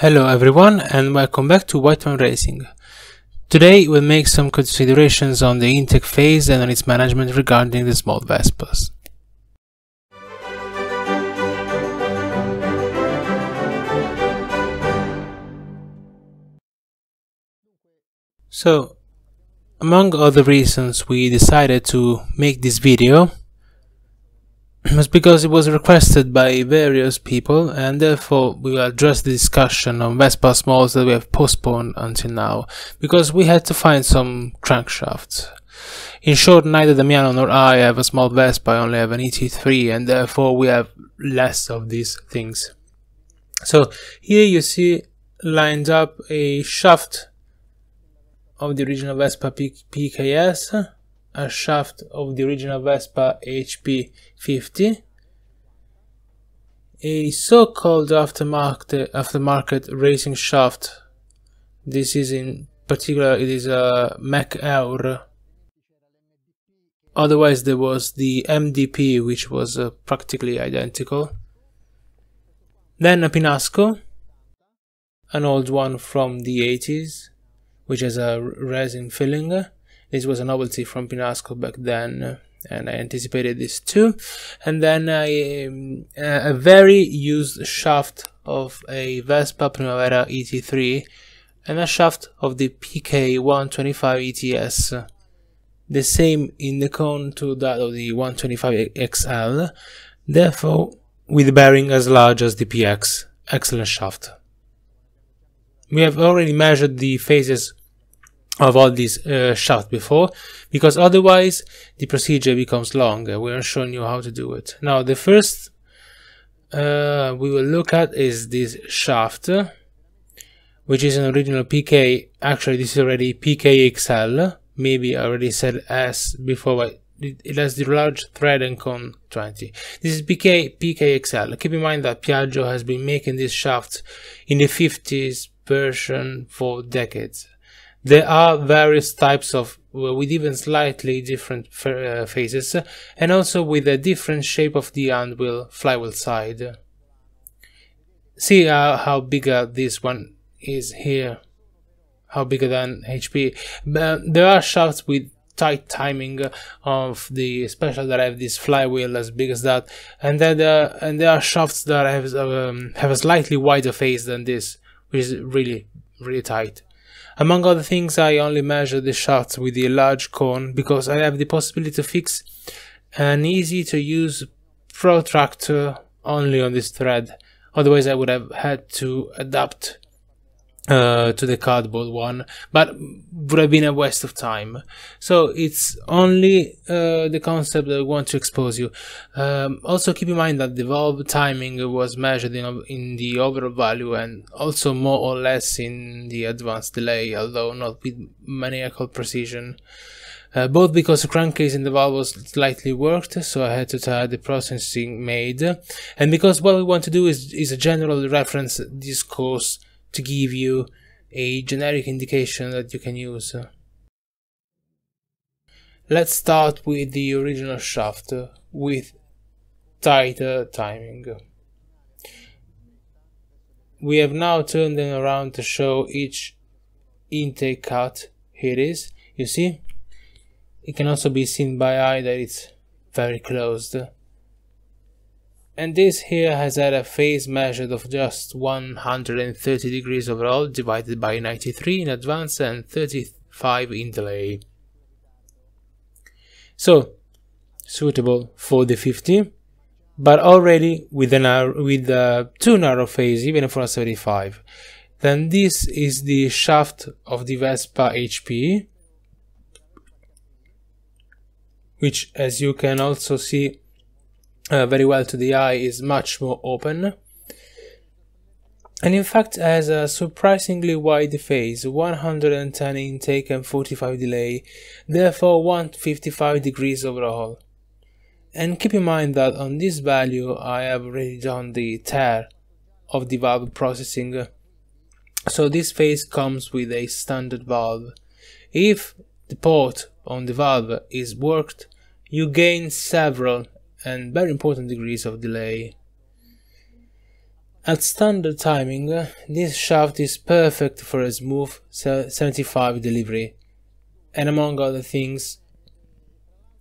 Hello everyone and welcome back to White One Racing. Today we'll make some considerations on the intake phase and on its management regarding the small Vespas. So, among other reasons we decided to make this video was because it was requested by various people, and therefore we will address the discussion on Vespa smalls that we have postponed until now, because we had to find some crankshafts. In short, neither Damiano nor I have a small Vespa, I only have an ET3, and therefore we have less of these things. So here you see lined up a shaft of the original Vespa PKS, a shaft of the original Vespa HP 50, a so-called aftermarket racing shaft. This is in particular, it is a Mach-Aur. Otherwise there was the MDP, which was practically identical. Then a Pinasco, an old one from the 80s, which has a resin filling. This was a novelty from Pinasco back then, and I anticipated this too. And then a very used shaft of a Vespa Primavera ET3 and a shaft of the PK125 ETS, the same in the cone to that of the 125 XL, therefore with bearing as large as the PX. Excellent shaft. We have already measured the phases of all these shafts before, because otherwise the procedure becomes longer. We are showing you how to do it. Now the first we will look at is this shaft, which is an original PK. Actually this is already PKXL, maybe I already said S before, but it has the large thread and cone 20. This is PKXL. Keep in mind that Piaggio has been making this shaft in the 50s version for decades. There are various types of, with even slightly different phases, and also with a different shape of the handwheel, flywheel side. See how bigger this one is here, how bigger than HP. But there are shafts with tight timing of the special that have this flywheel as big as that, and then there are shafts that have a slightly wider face than this, which is really, really tight. Among other things, I only measure the shafts with the large cone because I have the possibility to fix an easy to use protractor only on this thread, otherwise I would have had to adapt to the cardboard one, but would have been a waste of time. So it's only the concept that I want to expose you. Also keep in mind that the valve timing was measured in the overall value, and also more or less in the advanced delay, although not with maniacal precision, both because the crankcase and the valve was slightly worked, so I had to have the processing made, and because what we want to do is a general reference discourse to give you a generic indication that you can use. Let's start with the original shaft with tighter timing. We have now turned them around to show each intake cut. Here it is, you see? It can also be seen by eye that it's very closed. And this here has had a phase measured of just 130 degrees overall, divided by 93 in advance and 35 in delay. So, suitable for the 50, but already with too narrow phase, even for a 75. Then this is the shaft of the Vespa HP, which, as you can also see, very well to the eye, is much more open, and in fact has a surprisingly wide phase, 110 intake and 45 delay, therefore 155 degrees overall. And keep in mind that on this value I have already done the tear of the valve processing, so this phase comes with a standard valve. If the port on the valve is worked, you gain several and very important degrees of delay. At standard timing, this shaft is perfect for a smooth 75 delivery, and among other things,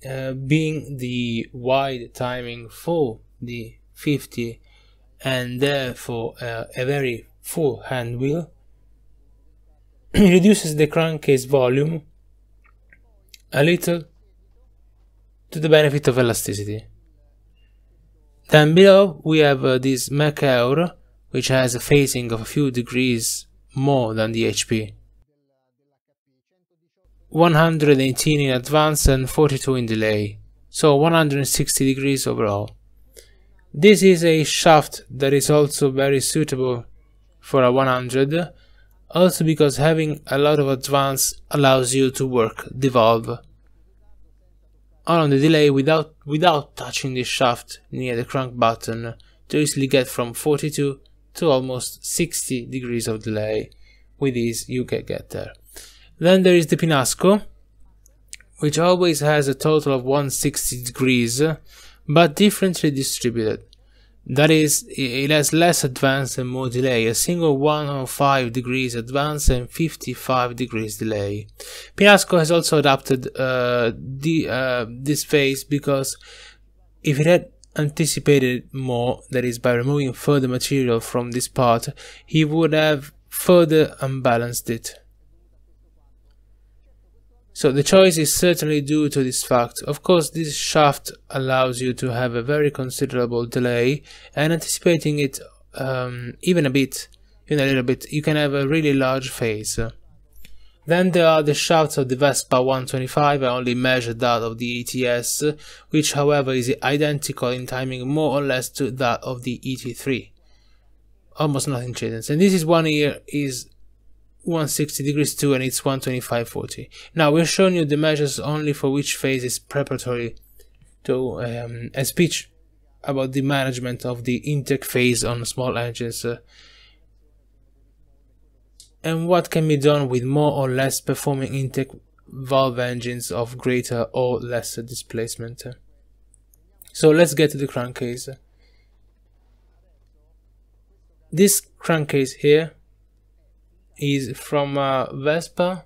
being the wide timing for the 50 and therefore a very full hand wheel, reduces the crankcase volume a little to the benefit of elasticity. Then below we have this Mach-Aur, which has a phasing of a few degrees more than the HP, 118 in advance and 42 in delay, so 160 degrees overall. This is a shaft that is also very suitable for a 100, also because having a lot of advance allows you to work the valve on the delay without touching the shaft near the crank button, to easily get from 42 to almost 60 degrees of delay. With ease you can get there. Then there is the Pinasco, which always has a total of 160 degrees, but differently distributed. That is, it has less advance and more delay, a single 105 degrees advance and 55 degrees delay. Pinasco has also adapted this phase, because if it had anticipated more, that is by removing further material from this part, he would have further unbalanced it. So the choice is certainly due to this fact. Of course, this shaft allows you to have a very considerable delay, and anticipating it even a bit, even a little bit, you can have a really large phase. Then there are the shafts of the Vespa 125, I only measured that of the ETS, which however is identical in timing more or less to that of the ET3. Almost nothing changes, and this is 1 year is 160 degrees 2 and it's 125.40. Now we've shown you the measures only for which phase is preparatory to a speech about the management of the intake phase on small engines and what can be done with more or less performing intake valve engines of greater or lesser displacement. So let's get to the crankcase. This crankcase here is from Vespa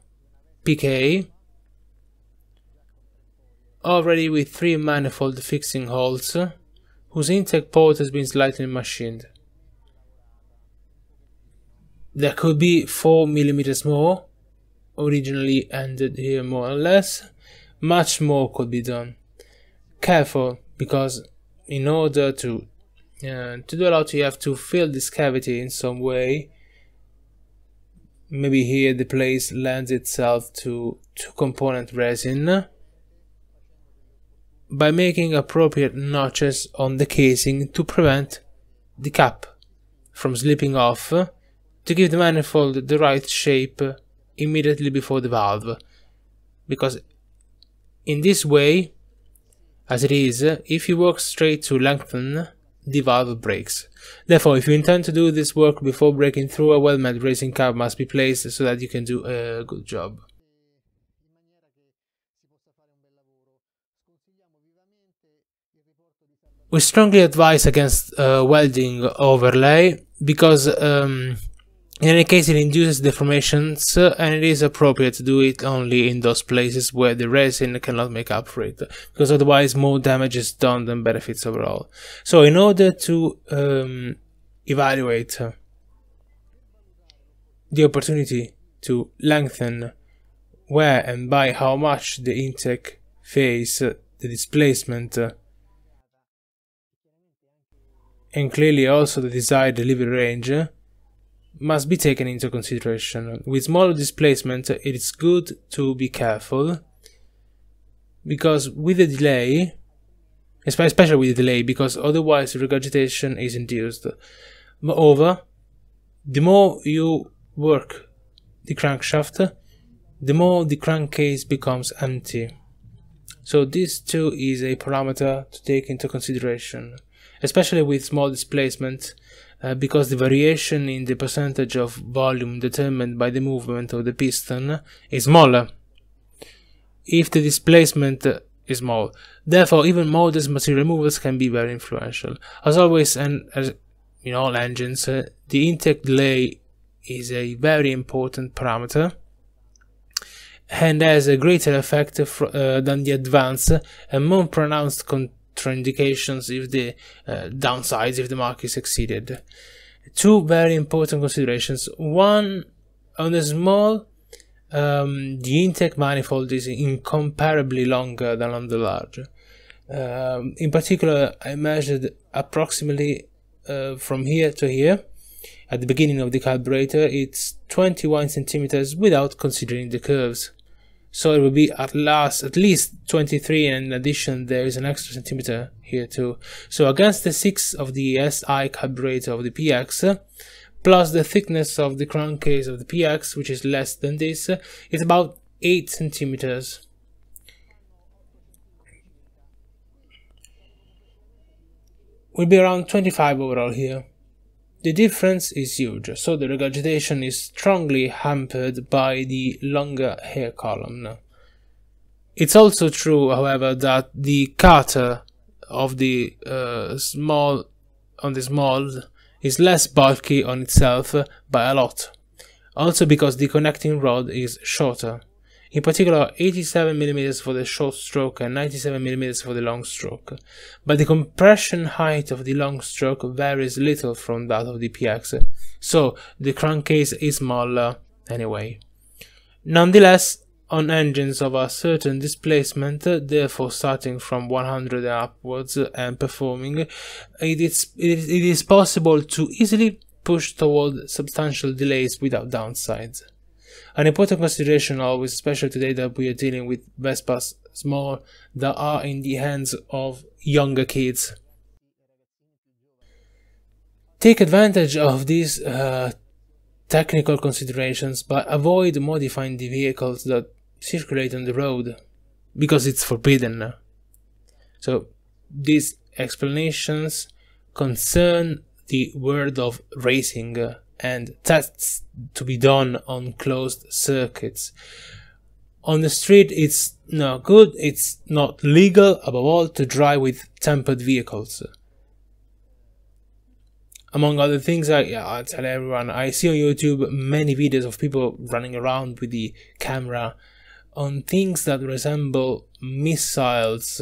PK, already with 3 manifold fixing holes, whose intake port has been slightly machined. There could be 4 mm more, originally ended here more or less. Much more could be done. Careful, because in order to do a lot you have to fill this cavity in some way. Maybe here the place lends itself to 2-component resin. By making appropriate notches on the casing to prevent the cap from slipping off, to give the manifold the right shape immediately before the valve. Because in this way, as it is, if you work straight to lengthen, the valve breaks. Therefore, if you intend to do this work before breaking through, a well-made racing cap must be placed so that you can do a good job. We strongly advise against welding overlay, because in any case it induces deformations, and it is appropriate to do it only in those places where the resin cannot make up for it, because otherwise more damage is done than benefits overall. So in order to evaluate the opportunity to lengthen where and by how much the intake phase, the displacement, and clearly also the desired delivery range, must be taken into consideration. With smaller displacement it is good to be careful, because with the delay, especially with the delay, because otherwise regurgitation is induced. Moreover, the more you work the crankshaft, the more the crankcase becomes empty. So this too is a parameter to take into consideration, especially with small displacement, because the variation in the percentage of volume determined by the movement of the piston is smaller if the displacement is small. Therefore, even modest material movers can be very influential. As always, and as in all engines, the intake delay is a very important parameter and has a greater effect than the advance, and more pronounced contraindications if the downsides, if the mark is exceeded. Two very important considerations. One, on a small, the intake manifold is incomparably longer than on the large. In particular, I measured approximately from here to here at the beginning of the carburetor. It's 21 centimeters without considering the curves, so it will be at least 23, and in addition there is an extra centimeter here too. So against the 6 of the SI carburetor of the PX, plus the thickness of the crankcase of the PX, which is less than this, it's about 8 centimeters. Will be around 25 overall here. The difference is huge, so the regurgitation is strongly hampered by the longer hair column. It's also true, however, that the cutter of the small is less bulky on itself by a lot, also because the connecting rod is shorter, in particular 87 mm for the short stroke and 97 mm for the long stroke, but the compression height of the long stroke varies little from that of the PX, so the crankcase is smaller anyway. Nonetheless, on engines of a certain displacement, therefore starting from 100 and upwards and performing, it is possible to easily push toward substantial delays without downsides. An important consideration always, especially today that we are dealing with Vespas small that are in the hands of younger kids. Take advantage of these technical considerations, but avoid modifying the vehicles that circulate on the road, because it's forbidden. So these explanations concern the world of racing and tests to be done on closed circuits. On the street it's not good, it's not legal, above all, to drive with tempered vehicles. Among other things, I tell everyone, I see on YouTube many videos of people running around with the camera on things that resemble missiles,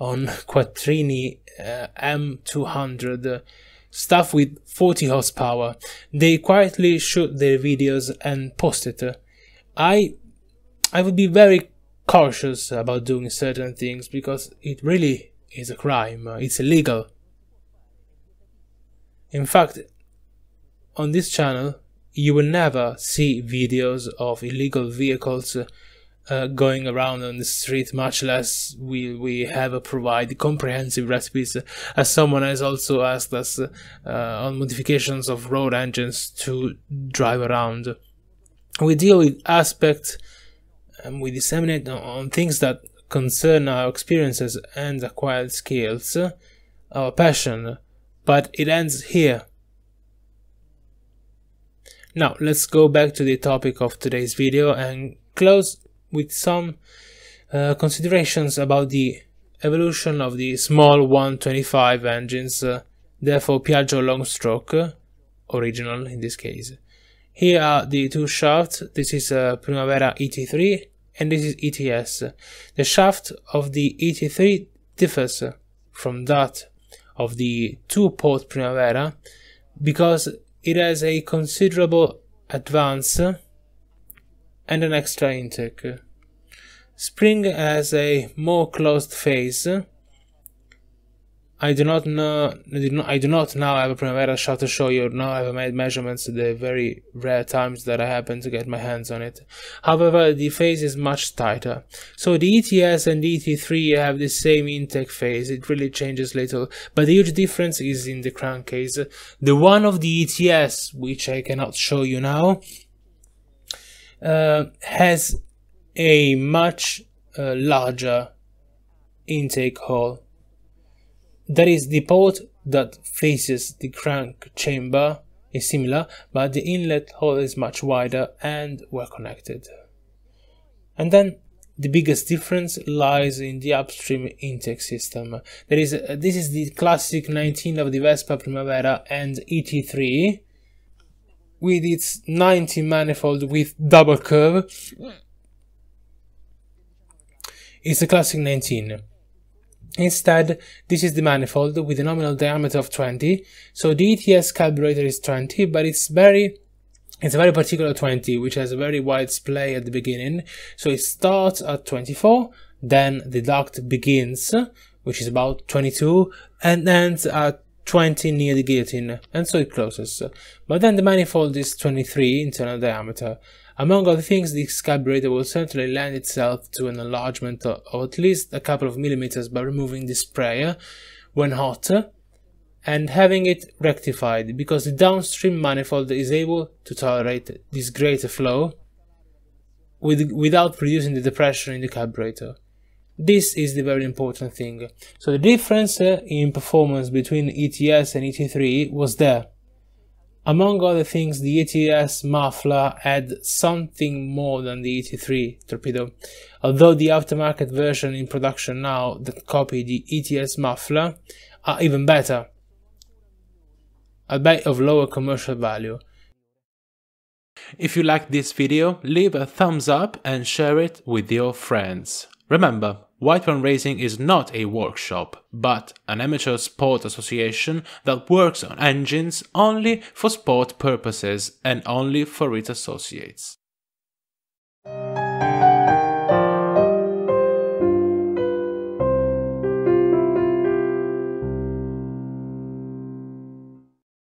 on Quattrini M200, stuff with 40 horsepower. They quietly shoot their videos and post it. I would be very cautious about doing certain things, because it really is a crime, it's illegal. In fact, on this channel you will never see videos of illegal vehicles going around on the street, much less we have provide comprehensive recipes, as someone has also asked us on modifications of road engines to drive around. We deal with aspects and we disseminate on things that concern our experiences and acquired skills, our passion, but it ends here. Now let's go back to the topic of today's video and close with some considerations about the evolution of the small 125 engines, therefore Piaggio long stroke, original in this case. Here are the two shafts. This is Primavera ET3 and this is ETS. The shaft of the ET3 differs from that of the two-port Primavera because it has a considerable advance and an extra intake. Spring has a more closed phase. I do not now have a Primavera shot to show you. Now I have made measurements the very rare times that I happen to get my hands on it. However, the phase is much tighter. So the ETS and the ET3 have the same intake phase. It really changes little, but the huge difference is in the crankcase. The one of the ETS, which I cannot show you now, has a much larger intake hole. That is, the port that faces the crank chamber is similar, but the inlet hole is much wider and well connected. And then The biggest difference lies in the upstream intake system. This is the classic 19 of the Vespa Primavera and ET3 with its 90 manifold with double curve. It's a classic 19. Instead, this is the manifold with a nominal diameter of 20, so the ETS carburetor is 20, but it's a very particular 20, which has a very wide splay at the beginning, so it starts at 24, then the duct begins, which is about 22, and ends at 20 near the guillotine, and so it closes. But then the manifold is 23 internal diameter. Among other things, this carburetor will certainly lend itself to an enlargement of at least a couple of millimeters by removing the sprayer when hot and having it rectified, because the downstream manifold is able to tolerate this greater flow without producing the depression in the carburetor. This is the very important thing. So the difference in performance between ETS and ET3 was there. Among other things, the ETS muffler had something more than the ET3 torpedo, although the aftermarket version in production now that copy the ETS muffler are even better, albeit of lower commercial value. If you liked this video, leave a thumbs up and share it with your friends. Remember, White One Racing is not a workshop, but an amateur sport association that works on engines only for sport purposes and only for its associates.